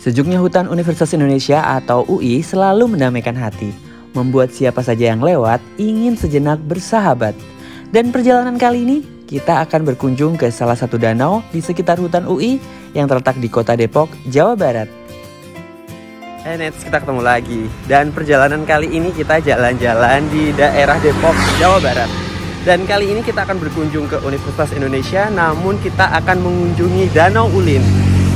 Sejuknya hutan Universitas Indonesia atau UI selalu mendamaikan hati, membuat siapa saja yang lewat ingin sejenak bersahabat. Dan perjalanan kali ini kita akan berkunjung ke salah satu danau di sekitar hutan UI yang terletak di kota Depok, Jawa Barat. Eits, kita ketemu lagi. Dan perjalanan kali ini kita jalan-jalan di daerah Depok, Jawa Barat. Dan kali ini kita akan berkunjung ke Universitas Indonesia, namun kita akan mengunjungi Danau Ulin.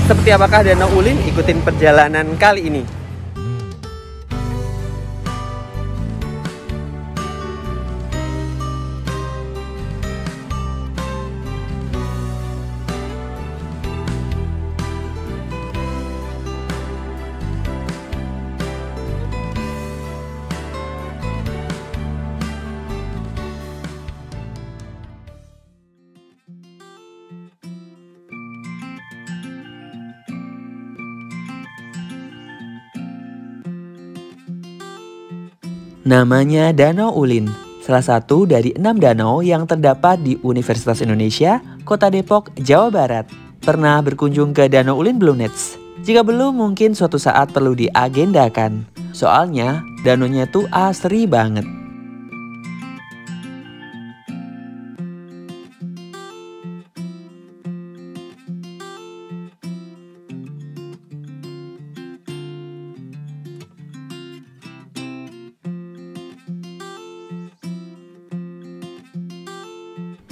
Seperti apakah Danau Ulin? Ikutin perjalanan kali ini. Namanya Danau Ulin, salah satu dari 6 danau yang terdapat di Universitas Indonesia, kota Depok, Jawa Barat. Pernah berkunjung ke Danau Ulin belum, Nets? Jika belum, mungkin suatu saat perlu diagendakan. Soalnya, danaunya tuh asri banget.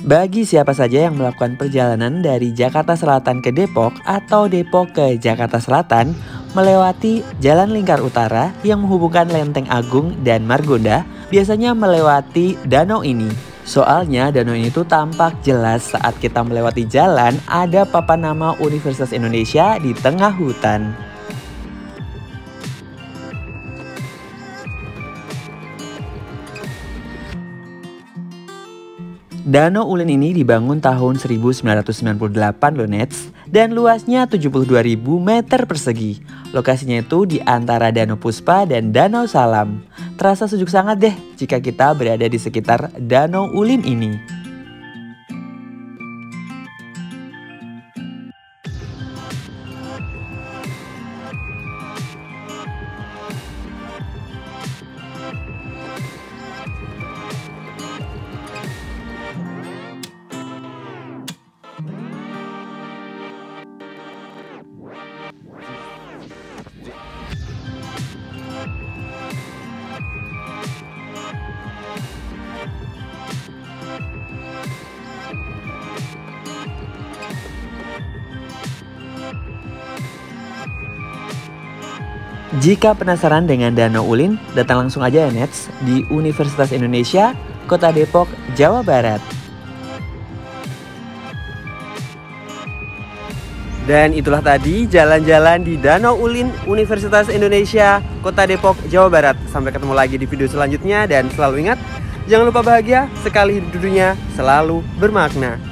Bagi siapa saja yang melakukan perjalanan dari Jakarta Selatan ke Depok atau Depok ke Jakarta Selatan, melewati Jalan Lingkar Utara yang menghubungkan Lenteng Agung dan Margonda, biasanya melewati danau ini. Soalnya danau ini tuh tampak jelas saat kita melewati jalan, ada papan nama Universitas Indonesia di tengah hutan. Danau Ulin ini dibangun tahun 1998 loh, Nets, dan luasnya 72.000 meter persegi. Lokasinya itu di antara Danau Puspa dan Danau Salam. Terasa sejuk sangat deh jika kita berada di sekitar Danau Ulin ini. Jika penasaran dengan Danau Ulin, datang langsung aja ya, Nets, di Universitas Indonesia, kota Depok, Jawa Barat. Dan itulah tadi jalan-jalan di Danau Ulin, Universitas Indonesia, kota Depok, Jawa Barat. Sampai ketemu lagi di video selanjutnya, dan selalu ingat, jangan lupa bahagia, sekali hidup dunia, selalu bermakna.